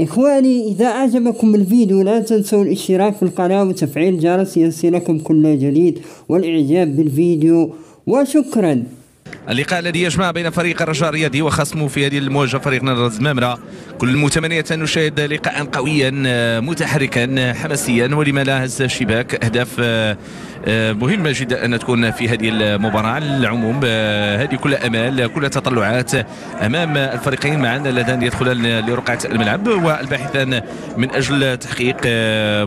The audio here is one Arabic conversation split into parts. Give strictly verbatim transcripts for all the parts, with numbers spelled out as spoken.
إخواني، إذا أعجبكم الفيديو لا تنسوا الاشتراك في القناة وتفعيل الجرس ليصلكم كل جديد والإعجاب بالفيديو، وشكرا. اللقاء الذي يجمع بين فريق الرجاء الرياضي وخصمه في هذه المواجهة فريق نهضة الزمامرة، كل المتمنية أن نشاهد لقاء قويا متحركا حماسيا، ولما لا هز الشباك أهداف مهمة جدا أن تكون في هذه المباراة. على العموم هذه كل أمال كل تطلعات أمام الفريقين معا اللذان يدخلان لرقعة الملعب والباحثان من أجل تحقيق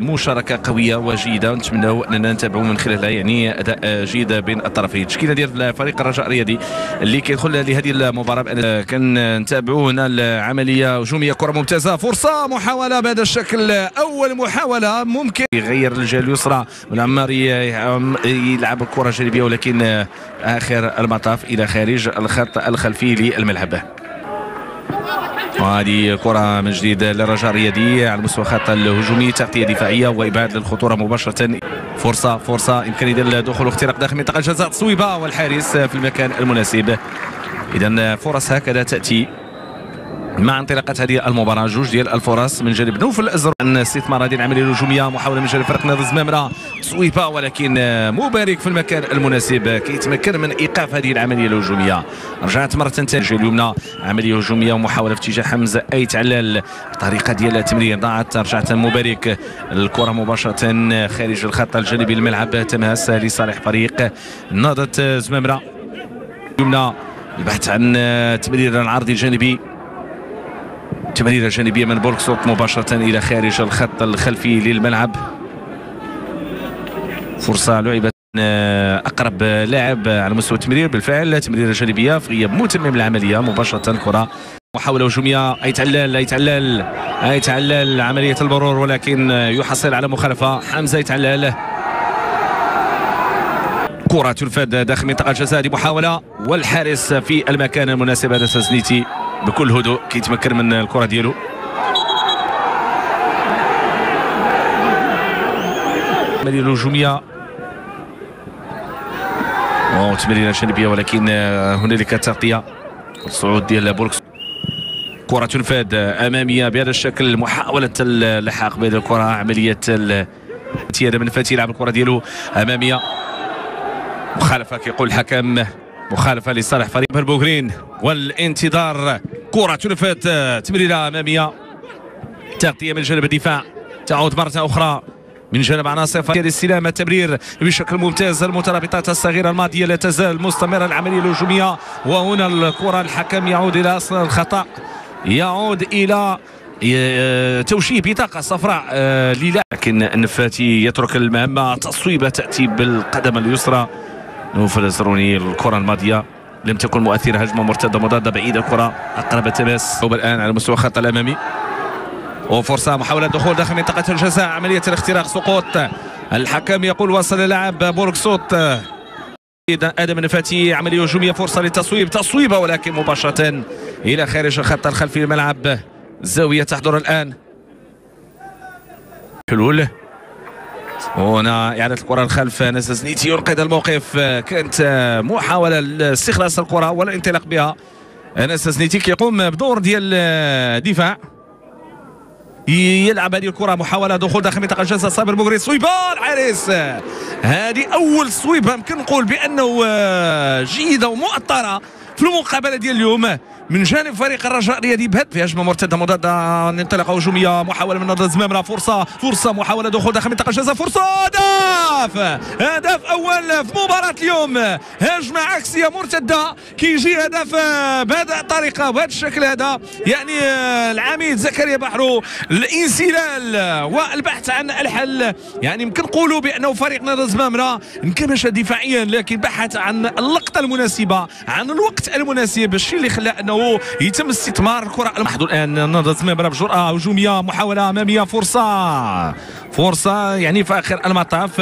مشاركة قوية وجيدة، ونتمنوا أننا نتابعوا من خلالها يعني أداء جيد بين الطرفين. تشكيلة ديال فريق الرجاء الرياضي اللي كيدخل لهذه المباراة بأن كنتابعوا هنا العملية هجومية، كرة ممتازة، فرصة، محاولة بهذا الشكل، أول محاولة ممكن يغير الجهة اليسرى من عماري يلعب الكرة الجانبية، ولكن آخر المطاف إلى خارج الخط الخلفي للملعب. وهذه كرة من جديد للرجاء الرياضي على مستوى خط الهجومي، تغطية دفاعية وإبعاد للخطورة مباشرة. فرصة فرصة إمكانية للدخول، اختراق داخل منطقة الجزاء، تصويبة والحارس في المكان المناسب. إذا فرص هكذا تأتي مع انطلاقة هذه المباراة، جوج ديال الفرص من جانب نوفل الأزرق. استثمار هذه العملية الهجومية، محاولة من جانب فريق نهضة الزمامرة، صويبة ولكن مبارك في المكان المناسب كيتمكن من إيقاف هذه العملية الهجومية. رجعت مرة ثانية اليمنى، عملية هجومية ومحاولة في اتجاه حمزه ايت علال، طريقة ديال التمرير ضاعت، رجعت مبارك الكرة مباشرة خارج الخط الجانبي للملعب، تماس لصالح فريق نهضة الزمامرة. اليمنى البحث عن تمرير العرض الجانبي، تمريرة جانبية من بولكسوت مباشرة إلى خارج الخط الخلفي للملعب. فرصة لعبت أقرب لاعب على مستوى التمرير، بالفعل تمريرة جانبية في غياب متمم العملية مباشرة. كرة محاولة هجومية، ايت علال ايت علال ايت علال عملية المرور، ولكن يحصل على مخالفة حمزه ايت علال. كرة تنفذ داخل منطقة الجزاء، هذه محاولة والحارس في المكان المناسب. هذا انس زنيتي بكل هدوء كيتمكن من الكرة ديالو. العملية الهجومية وتمريرة جانبية، ولكن هنالك تغطية، الصعود ديال بولكس. كرة تنفذ أمامية بهذا الشكل، محاولة اللحاق بهذه الكرة، عملية ادم نفاتي يلعب الكرة ديالو أمامية، مخالفة كيقول الحكم، مخالفة لصالح فريق صابر بوغري والانتظار. كرة تلفت تمريرة أمامية، تغطية من جانب الدفاع، تعود مرة أخرى من جانب عناصر فريق الاستلام، التمرير بشكل ممتاز، المترابطات الصغيرة الماضية لا تزال مستمرة العملية الهجومية. وهنا الكرة الحكم يعود إلى أصل الخطأ، يعود إلى توشيه بطاقة صفراء للاعب، لكن نفاتي يترك المهمة. تصويبة تأتي بالقدم اليسرى، نوفل زروني الكرة الماضية لم تكن مؤثرة، هجمة مرتدة مضادة بعيدة، الكرة أقرب تماس الآن على مستوى الخط الأمامي، وفرصة محاولة دخول داخل منطقة الجزاء، عملية الاختراق، سقوط، الحكم يقول وصل اللاعب بولكسوت. ادم نفاتي عملية هجومية، فرصة للتصويب، تصويبة ولكن مباشرة إلى خارج الخط الخلفي للملعب، زاوية تحضر الآن حلول. هنا إعادة الكرة للخلف، انس زنيتي ينقذ الموقف، كانت محاولة لاستخلاص الكرة والانطلاق بها. انس زنيتي كيقوم بدور ديال الدفاع، يلعب هذه الكرة، محاولة دخول داخل منطقة الجزاء، صابر بوغري، صويبة الحارس. هذه أول صويبة يمكن نقول بأنه جيدة ومؤطرة في المقابلة ديال اليوم من جانب فريق الرجاء الرياضي، بهدف في هجمة مرتدة مضادة، انطلاقة هجومية، محاولة من نهضة الزمامرة، فرصة فرصة محاولة دخول داخل منطقة الجزاء، فرصة، هدف هدف أول في مباراة اليوم، هجمة عكسية مرتدة كيجي هدف بهذه الطريقة وبهذا الشكل. هذا يعني العميد زكريا بحرو، الانسلال والبحث عن الحل، يعني يمكن نقولوا بأنه فريق نهضة الزمامرة انكمش دفاعيا، لكن بحث عن اللقطة المناسبة، عن الوقت المناسب، الشيء اللي خلى أنه يتم استثمار الكرة. المحظور الآن نهضة الزمامرة بجرأة هجومية، محاولة أمامية، فرصة فرصة يعني في آخر المطاف،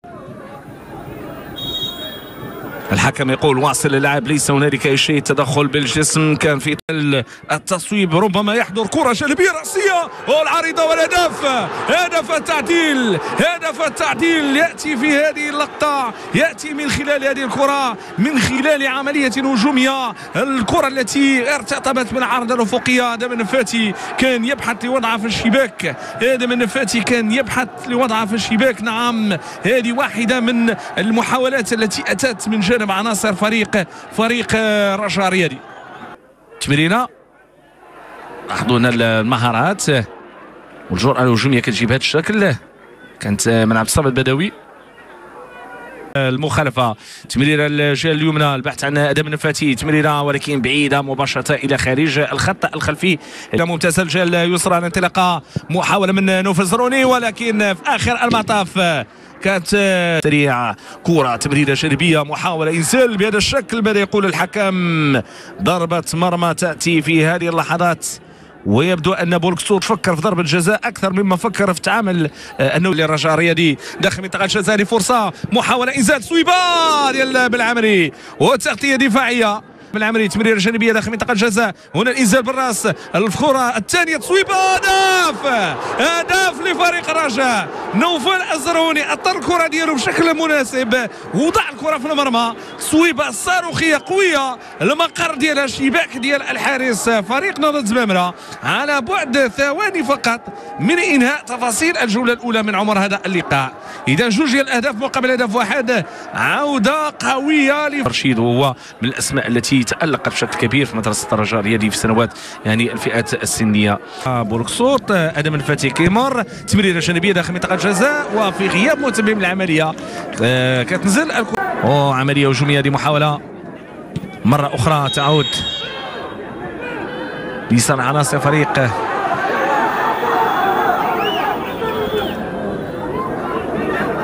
الحكم يقول واصل اللاعب، ليس هنالك اي شيء. تدخل بالجسم كان في التصويب، ربما يحضر كره جانبيه راسيه والعارضه والهدف. هدف التعديل، هدف التعديل ياتي في هذه اللقطه، ياتي من خلال هذه الكره، من خلال عمليه هجوميه. الكره التي ارتطمت من عرض الافقيه، ادم نفاتي كان يبحث لوضعها في الشباك، ادم نفاتي كان يبحث لوضعها في الشباك. نعم، هذه واحده من المحاولات التي اتت من جانب مع عناصر فريق فريق الرجاء الرياضي. تمريره، لاحظوا هنا المهارات والجرأة الهجومية كتجي بهذا الشكل، كانت من عبد الصباح البدوي. المخالفة، تمريره الجهة اليمنى، البحث عن ادم نفاتي، تمريره ولكن بعيدة مباشرة إلى خارج الخط الخلفي. ممتازة الجهة اليسرى، الانطلاقة محاولة من نوفل زروني ولكن في آخر المطاف كانت سريعة. كرة تمريرة جانبية، محاولة إنزال بهذا الشكل، ماذا يقول الحكم؟ ضربة مرمى تأتي في هذه اللحظات، ويبدو أن بولكسوت فكر في ضربة جزاء أكثر مما فكر في تعامل أنه للرجاء الرياضي داخل منطقة الجزاء. لفرصة، محاولة إنزال، سويبة ديال بالعمري وتغطية دفاعية بالعمري. تمريرة جانبية داخل منطقة الجزاء، هنا الإنزال بالراس، الفخورة الثانية، تصويبة، هدف هدف لفريق الرجاء. نوفل الأزرق أطر الكرة ديالو بشكل مناسب، وضع الكرة في المرمى، تصويبة صاروخية قوية، المقر ديالها الشباك ديال الحارس فريق نهضة الزمامرة، على بعد ثواني فقط من إنهاء تفاصيل الجولة الأولى من عمر هذا اللقاء. إذا جوج ديال الأهداف مقابل هدف واحد، عودة قوية لرشيد، وهو من الأسماء التي تألق بشكل كبير في مدرسة الرجاء الرياضي في السنوات، يعني الفئات السنية. بولكسوت، ادم نفاتي كيمر، تمريرة جانبية داخل منطقة الجزاء، وفي غياب متمم العملية أه كتنزل الكرة. أوه، عملية هجومية، دي محاولة مرة أخرى تعود لصنع عناصر فريق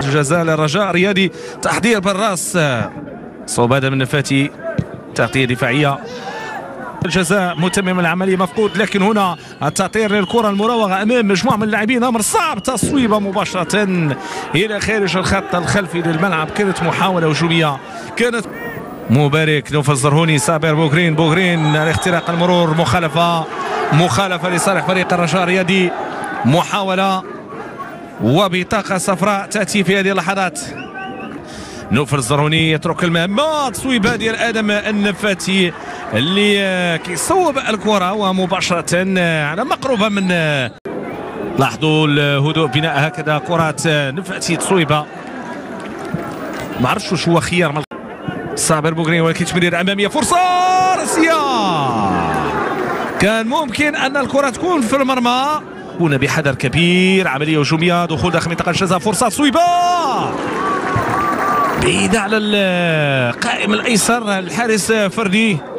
الجزاء للرجاء الرياضي. تحضير بالراس، صوب ادم نفاتي، تغطية دفاعية الجزاء، متمم العملية مفقود. لكن هنا التعطير للكرة، المراوغة أمام مجموعة من اللاعبين، أمر صعب، تصويبة مباشرة إلى خارج الخط الخلفي للملعب. كانت محاولة هجومية، كانت مبارك، نوفل زرهوني، صابر بوغري، بوغري الاختراق، المرور، مخالفة مخالفة لصالح فريق الرجاء الرياضي، محاولة وبطاقة صفراء تأتي في هذه اللحظات. نوفل زروني يترك المهمة، تصويبة ديال ادم النفاتي اللي كيصوب الكرة ومباشرة على مقربة من. لاحظوا الهدوء، بناء هكذا كرات نفاتي، تصويبة ما عرفتش واش هو خيار من صابر بوغري، ولكن تمريرة امامية، فرصة راسية، كان ممكن ان الكرة تكون في المرمى. كنا بحذر كبير، عملية هجومية، دخول داخل منطقة الجزاء، فرصة، تصويبة بعيدة على القائم الأيسر الحارس فردي.